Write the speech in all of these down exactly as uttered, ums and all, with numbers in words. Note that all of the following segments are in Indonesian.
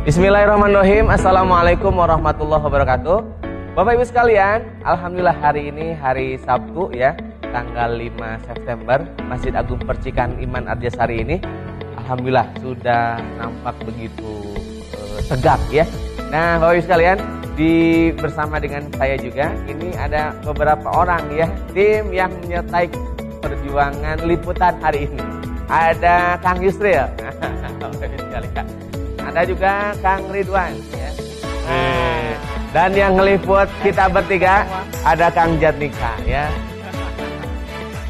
Bismillahirrahmanirrahim. Assalamualaikum warahmatullahi wabarakatuh. Bapak Ibu sekalian, alhamdulillah hari ini hari Sabtu ya, tanggal lima September, Masjid Agung Percikan Iman Arjasari ini alhamdulillah sudah nampak begitu e, tegak ya. Nah, Bapak Ibu sekalian, di bersama dengan saya juga ini ada beberapa orang ya, tim yang menyertai perjuangan liputan hari ini. Ada Kang Yusril, ada juga Kang Ridwan ya. Nah, dan yang ngeliput kita bertiga ada Kang Jatnika ya.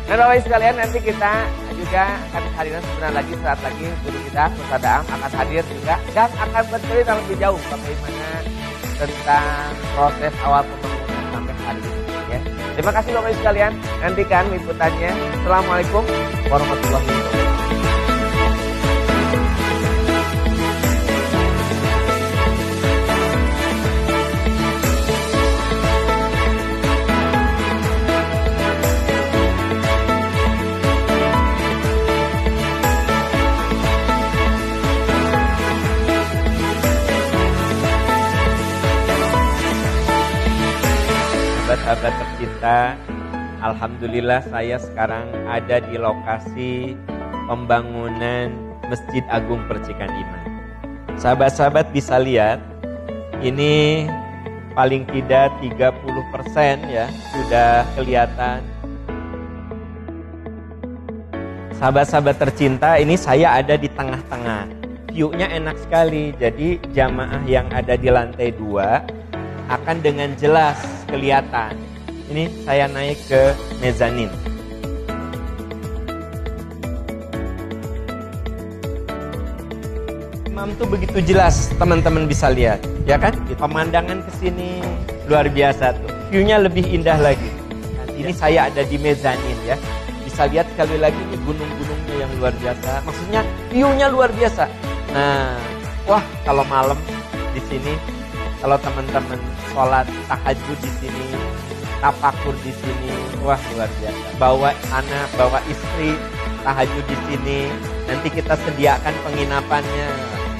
Dan Bapak Ibu sekalian, nanti kita juga akan hadirin sebentar lagi, saat lagi guru kita Ustaz Daam akan hadir juga dan akan bercerita lebih jauh bagaimana tentang proses awal pembangunan sampai hari ini ya. Terima kasih Bapak Ibu sekalian, nantikan liputannya. Assalamualaikum warahmatullahi wabarakatuh. Sahabat tercinta, alhamdulillah saya sekarang ada di lokasi pembangunan Masjid Agung Percikan Iman. Sahabat-sahabat bisa lihat, ini paling tidak tiga puluh persen ya sudah kelihatan. Sahabat-sahabat tercinta, ini saya ada di tengah-tengah. View-nya enak sekali, jadi jamaah yang ada di lantai dua akan dengan jelas kelihatan. Ini saya naik ke mezanin. Imam tuh begitu jelas, teman-teman bisa lihat, ya kan? Pemandangan ke sini luar biasa tuh. View-nya lebih indah lagi. Ini saya ada di mezanin ya. Bisa lihat sekali lagi ini gunung-gunungnya yang luar biasa. Maksudnya view-nya luar biasa. Nah, wah kalau malam di sini, kalau teman-teman sholat tahajud di sini, tafakur di sini, wah luar biasa. Bawa anak, bawa istri, tahajud di sini. Nanti kita sediakan penginapannya.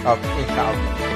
Oke, insya Allah.